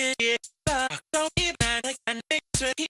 It is the